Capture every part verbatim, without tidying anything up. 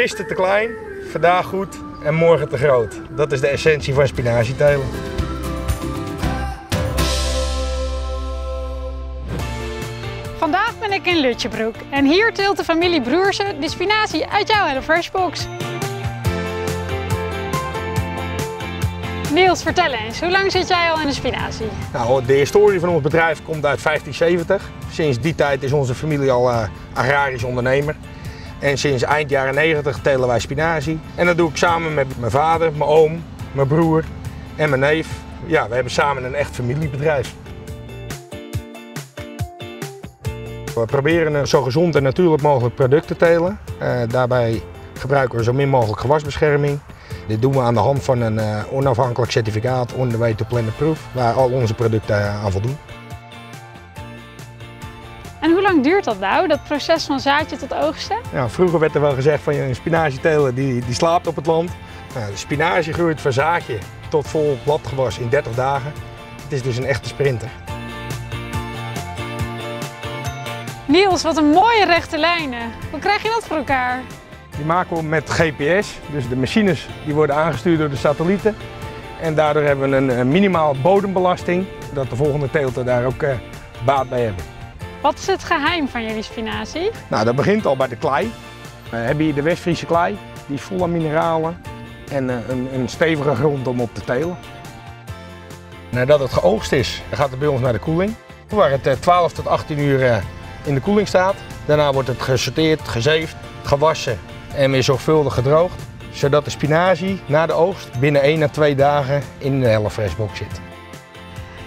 gisteren te klein, vandaag goed en morgen te groot. Dat is de essentie van spinazietelen. Vandaag ben ik in Lutjebroek en hier teelt de familie Broerse de spinazie uit jouw HelloFreshbox. Niels, vertel eens, hoe lang zit jij al in de spinazie? Nou, de historie van ons bedrijf komt uit vijftien zeventig. Sinds die tijd is onze familie al uh, agrarisch ondernemer. En sinds eind jaren negentig telen wij spinazie. En dat doe ik samen met mijn vader, mijn oom, mijn broer en mijn neef. Ja, we hebben samen een echt familiebedrijf. We proberen een zo gezond en natuurlijk mogelijk product te telen. Uh, daarbij gebruiken we zo min mogelijk gewasbescherming. Dit doen we aan de hand van een uh, onafhankelijk certificaat On the Way to Planet Proof, waar al onze producten uh, aan voldoen. En hoe lang duurt dat nou, dat proces van zaadje tot oogsten? Ja, vroeger werd er wel gezegd van een spinazieteler die, die slaapt op het land. Nou, de spinazie groeit van zaadje tot vol bladgewas in dertig dagen. Het is dus een echte sprinter. Niels, wat een mooie rechte lijnen. Hoe krijg je dat voor elkaar? Die maken we met G P S, dus de machines die worden aangestuurd door de satellieten. En daardoor hebben we een minimaal bodembelasting, dat de volgende teelten daar ook eh, baat bij hebben. Wat is het geheim van jullie spinazie? Nou, dat begint al bij de klei. We hebben hier de West-Friese klei, die is vol aan mineralen en uh, een, een stevige grond om op te telen. Nadat het geoogst is, gaat het bij ons naar de koeling, waar het uh, twaalf tot achttien uur uh, in de koeling staat. Daarna wordt het gesorteerd, gezeefd, gewassen en weer zorgvuldig gedroogd, zodat de spinazie na de oogst binnen één à twee dagen in de HelloFreshbox zit.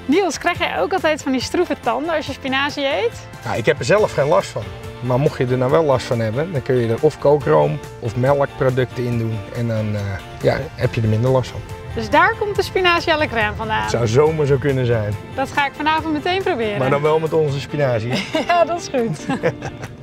Niels, krijg jij ook altijd van die stroeve tanden als je spinazie eet? Nou, ik heb er zelf geen last van, maar mocht je er nou wel last van hebben, dan kun je er of kookroom of melkproducten in doen en dan uh, ja, heb je er minder last van. Dus daar komt de spinazie à la crème vandaan? Het zou zomaar zo kunnen zijn. Dat ga ik vanavond meteen proberen. Maar dan wel met onze spinazie. Ja, dat is goed.